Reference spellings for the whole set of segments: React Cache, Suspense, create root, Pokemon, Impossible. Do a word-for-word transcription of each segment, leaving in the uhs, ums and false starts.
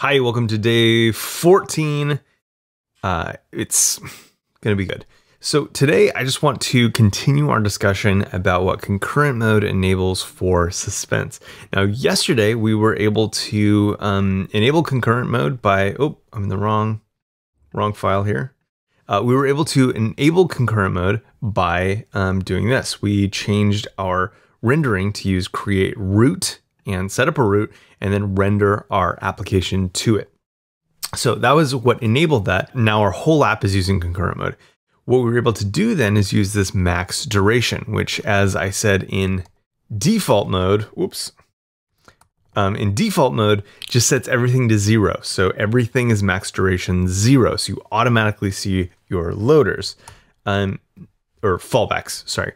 Hi, welcome to day fourteen. Uh, it's gonna be good. So today I just want to continue our discussion about what concurrent mode enables for Suspense. Now yesterday we were able to um, enable concurrent mode by, oh, I'm in the wrong, wrong file here. Uh, we were able to enable concurrent mode by um, doing this. We changed our rendering to use create root and set up a root and then render our application to it. So that was what enabled that. Now our whole app is using concurrent mode. What we were able to do then is use this max duration, which as I said in default mode, whoops, um, in default mode just sets everything to zero. So everything is max duration zero. So you automatically see your loaders um, or fallbacks, sorry.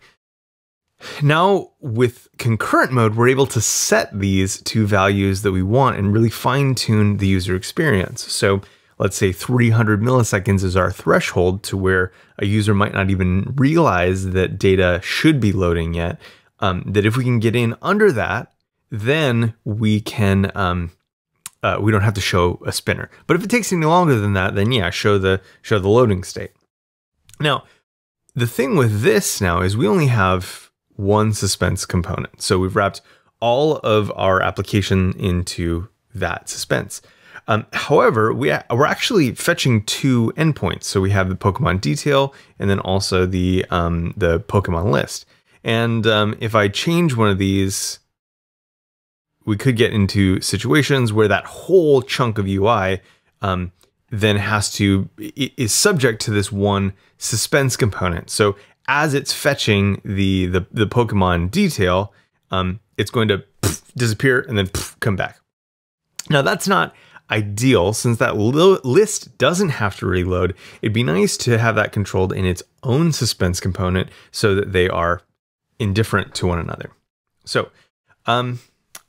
Now with concurrent mode, we're able to set these to values that we want and really fine tune the user experience. So let's say three hundred milliseconds is our threshold to where a user might not even realize that data should be loading yet, um, that if we can get in under that, then we can, um, uh, we don't have to show a spinner. But if it takes any longer than that, then yeah, show the, show the loading state. Now, the thing with this now is we only have one suspense component. So we've wrapped all of our application into that suspense. Um, however, we we're actually fetching two endpoints. So we have the Pokemon detail and then also the, um, the Pokemon list. And um, if I change one of these, we could get into situations where that whole chunk of U I um, then has to, is subject to this one suspense component. So as it's fetching the, the, the Pokemon detail, um, it's going to poof, disappear and then poof, come back. Now that's not ideal since that list doesn't have to reload. It'd be nice to have that controlled in its own suspense component so that they are indifferent to one another. So um,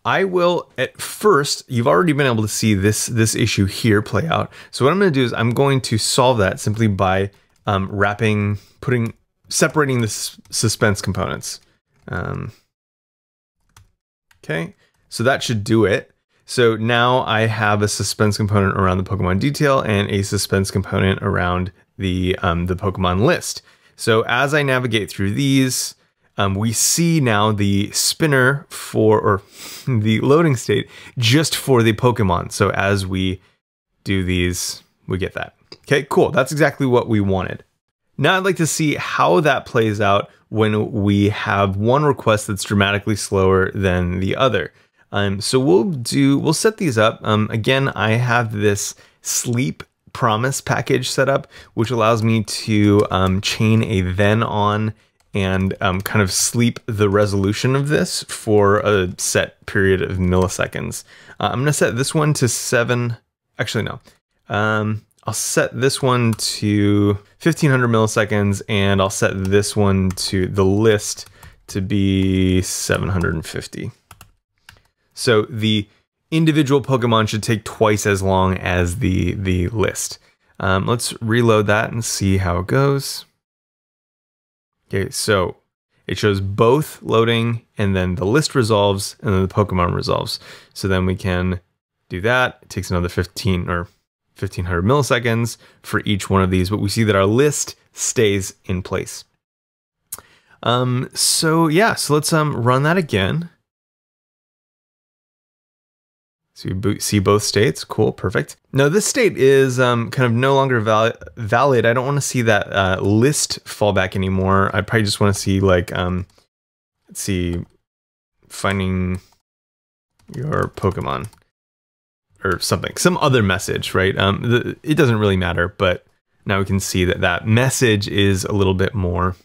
I will at first, you've already been able to see this, this issue here play out. So what I'm gonna do is I'm going to solve that simply by um, wrapping, putting, separating the suspense components. Um, okay, so that should do it. So now I have a suspense component around the Pokemon detail and a suspense component around the, um, the Pokemon list. So as I navigate through these, um, we see now the spinner for, or the loading state just for the Pokemon. So as we do these, we get that. Okay, cool. That's exactly what we wanted. Now I'd like to see how that plays out when we have one request that's dramatically slower than the other. Um, so we'll do, we'll set these up. Um, again, I have this sleep promise package set up, which allows me to um, chain a then on and um, kind of sleep the resolution of this for a set period of milliseconds. Uh, I'm gonna set this one to seven, actually no. Um, I'll set this one to fifteen hundred milliseconds and I'll set this one to the list to be seven hundred fifty. So the individual Pokemon should take twice as long as the, the list. Um, let's reload that and see how it goes. Okay, so it shows both loading and then the list resolves and then the Pokemon resolves. So then we can do that. It takes another fifteen or fifteen hundred milliseconds for each one of these, but we see that our list stays in place. Um, so yeah, so let's um, run that again. So you see both states, cool, perfect. Now this state is um, kind of no longer val valid. I don't wanna see that uh, list fallback anymore. I probably just wanna see like, um, let's see, finding your Pokemon or something, some other message, right? Um, the, it doesn't really matter, but now we can see that that message is a little bit more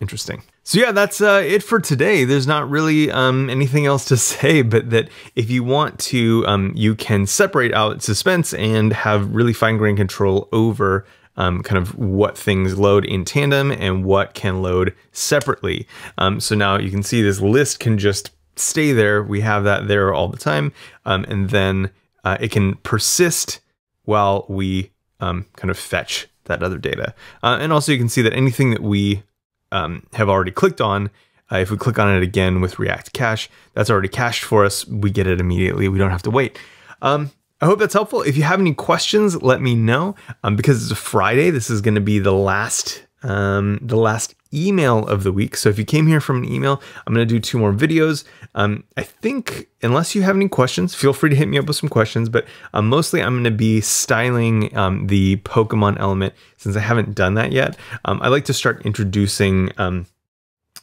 interesting. So yeah, that's uh, it for today. There's not really um, anything else to say, but that if you want to, um, you can separate out suspense and have really fine-grained control over um, kind of what things load in tandem and what can load separately. Um, so now you can see this list can just stay there. We have that there all the time. Um, and then Uh, it can persist while we um, kind of fetch that other data. Uh, and also you can see that anything that we um, have already clicked on, uh, if we click on it again with React Cache, that's already cached for us. We get it immediately. We don't have to wait. Um, I hope that's helpful. If you have any questions, let me know. Um, because it's a Friday, this is going to be the last, um, the last email of the week. So if you came here from an email, I'm going to do two more videos. Um, I think unless you have any questions, feel free to hit me up with some questions. But uh, mostly I'm going to be styling um, the Pokemon element since I haven't done that yet. Um, I like to start introducing. Um,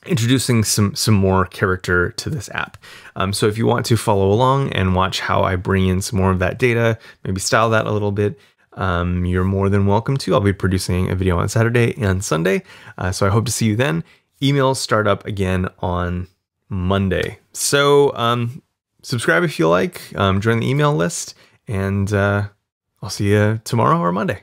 introducing some some more character to this app. Um, so if you want to follow along and watch how I bring in some more of that data, maybe style that a little bit, um, you're more than welcome to. I'll be producing a video on Saturday and Sunday. Uh, so I hope to see you then. Emails start up again on Monday. So um, subscribe if you like, um, join the email list, and uh, I'll see you tomorrow or Monday.